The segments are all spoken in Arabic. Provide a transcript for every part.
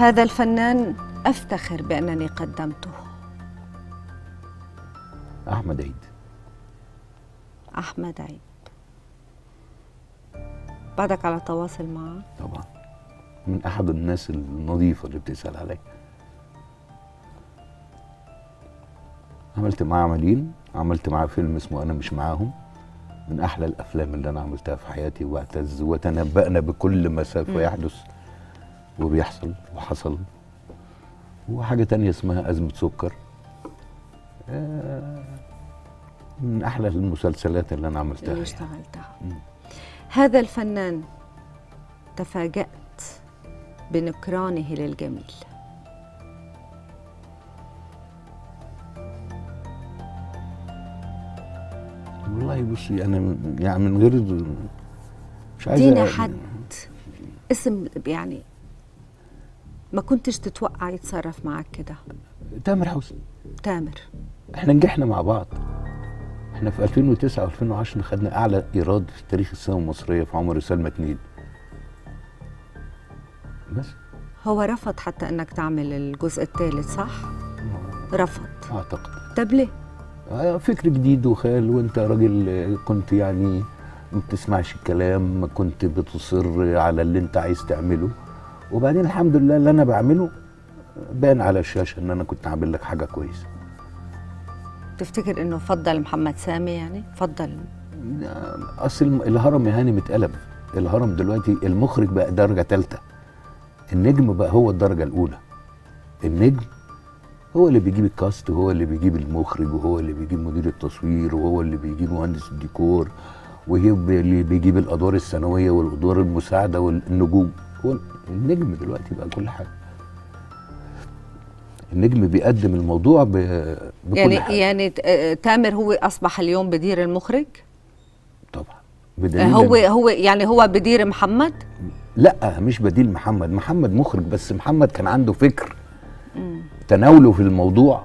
هذا الفنان أفتخر بأنني قدمته. أحمد عيد. أحمد عيد بعدك على تواصل معه؟ طبعا، من أحد الناس النظيفة اللي بتسأل عليا. عملت معاه عملين، عملت معاه فيلم اسمه أنا مش معاهم، من أحلى الأفلام اللي أنا عملتها في حياتي، واعتز وتنبأنا بكل ما سوف يحدث وبيحصل وحصل. وحاجة تانية اسمها أزمة سكر، من أحلى المسلسلات اللي أنا عملتها اللي اشتغلتها. هذا الفنان تفاجأت بنكرانه للجميل. والله بصي أنا يعني من غير مش عايز اديني حد اسم، يعني ما كنتش تتوقع يتصرف معاك كده. تامر حسني. تامر احنا نجحنا مع بعض، احنا في 2009 و2010 خدنا اعلى ايراد في تاريخ السينما المصريه في عمر وسلمى 2. بس هو رفض حتى انك تعمل الجزء الثالث، صح؟ رفض اعتقد. طب ليه؟ فكر جديد وخيال، وانت راجل كنت يعني ما بتسمعش الكلام، كنت بتصر على اللي انت عايز تعمله، وبعدين الحمد لله اللي انا بعمله بان على الشاشه ان انا كنت عامل لك حاجه كويسه. تفتكر انه فضل محمد سامي؟ يعني فضل، اصل الهرم يا هانم اتقلب، الهرم دلوقتي المخرج بقى درجه ثالثه، النجم بقى هو الدرجه الاولى، النجم هو اللي بيجيب الكاست، وهو اللي بيجيب المخرج، وهو اللي بيجيب مدير التصوير، وهو اللي بيجيب مهندس الديكور، وهي اللي بيجيب الادوار الثانويه والادوار المساعده والنجوم. هو النجم دلوقتي بقى كل حاجه، النجم بيقدم الموضوع بكل يعني حاجة. يعني تامر هو اصبح اليوم بدير المخرج؟ طبعا. هو يعني هو بدير محمد؟ لا مش بديل محمد، محمد مخرج بس محمد كان عنده فكر، تناوله في الموضوع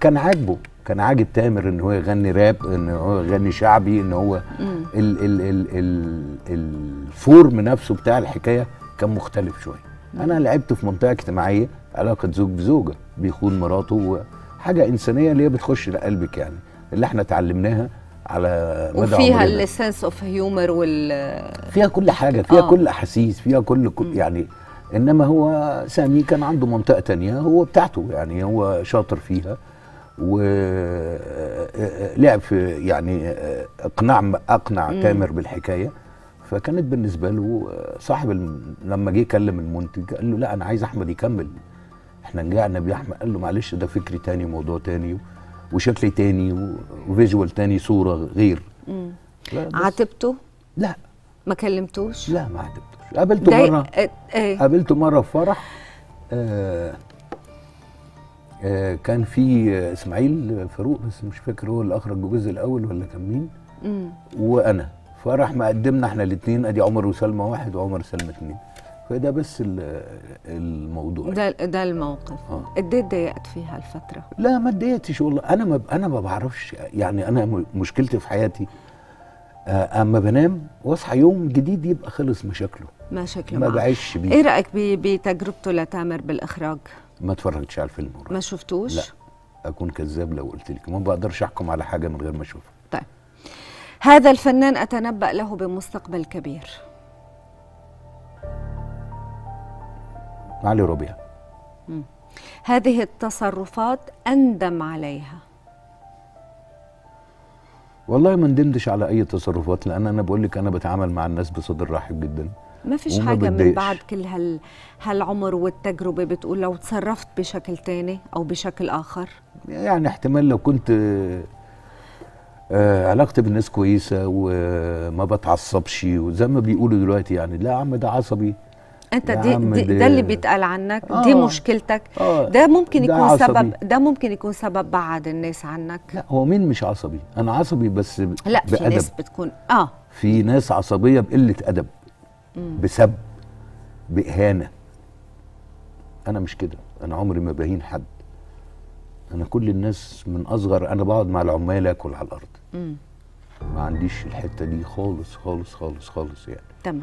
كان عاجبه، كان عاجب تامر ان هو يغني راب، ان هو يغني شعبي، ان هو الفورم نفسه بتاع الحكايه كان مختلف شويه. انا لعبت في منطقه اجتماعيه، علاقه زوج بزوجه، بيخون مراته، حاجه انسانيه اللي هي بتخش لقلبك، يعني اللي احنا اتعلمناها على مدى عمرنا، وفيها السنس اوف هيومر فيها كل حاجه، فيها كل احاسيس، فيها كل يعني. انما هو سامي كان عنده منطقه تانية هو بتاعته، يعني هو شاطر فيها، ولعب في يعني اقنع تامر بالحكايه، فكانت بالنسبه له صاحب لما جه يكلم المنتج قال له لا انا عايز احمد يكمل، احنا نجعنا بيه احمد، قال له معلش ده فكري تاني وموضوع تاني وشكل تاني وفيجوال تاني، صوره غير. عاتبته؟ لا ما كلمتوش؟ لا ما عاتبته، قابلته مره، قابلته مره في فرح، كان في اسماعيل فاروق بس مش فاكر هو اللي اخرج الجزء الاول ولا كان مين، وانا فرح ما قدمنا احنا الاثنين، ادي عمر وسلمى 1 وعمر وسلمى 2، فده بس الموضوع، ده الموقف. قد ايه اتضايقت فيها الفتره؟ لا ما اتضايقتش والله، انا ما بعرفش، يعني انا مشكلتي في حياتي اما بنام واصحى يوم جديد يبقى خلص مشاكله، ما بعيش بيه. ايه رايك بتجربته لتامر بالاخراج؟ ما اتفرجتش على الفيلم ورق. ما شفتوش؟ لا اكون كذاب لو قلت لك، ما بقدرش احكم على حاجه من غير ما اشوفها. طيب هذا الفنان اتنبأ له بمستقبل كبير. علي ربيع. هذه التصرفات اندم عليها؟ والله ما ندمتش على اي تصرفات، لان انا بقول لك انا بتعامل مع الناس بصدر رحب جدا، ما فيش حاجه من بعد كل هالعمر والتجربه بتقول لو تصرفت بشكل تاني او بشكل اخر، يعني احتمال لو كنت علاقتي بالناس كويسه وما بتعصبش وزي ما بيقولوا دلوقتي، يعني لا يا عم ده عصبي انت، ده اللي بيتقال عنك، دي مشكلتك، ده ممكن يكون سبب، ده ممكن يكون سبب بعد الناس عنك. لا هو مين مش عصبي؟ انا عصبي بس لا بأدب. في ناس بتكون في ناس عصبيه بقله ادب، بسب، باهانه. انا مش كده، انا عمري ما بهين حد، انا كل الناس من اصغر، انا بقعد مع العمال اكل على الارض، ما عنديش الحته دي خالص خالص خالص خالص يعني. تمام.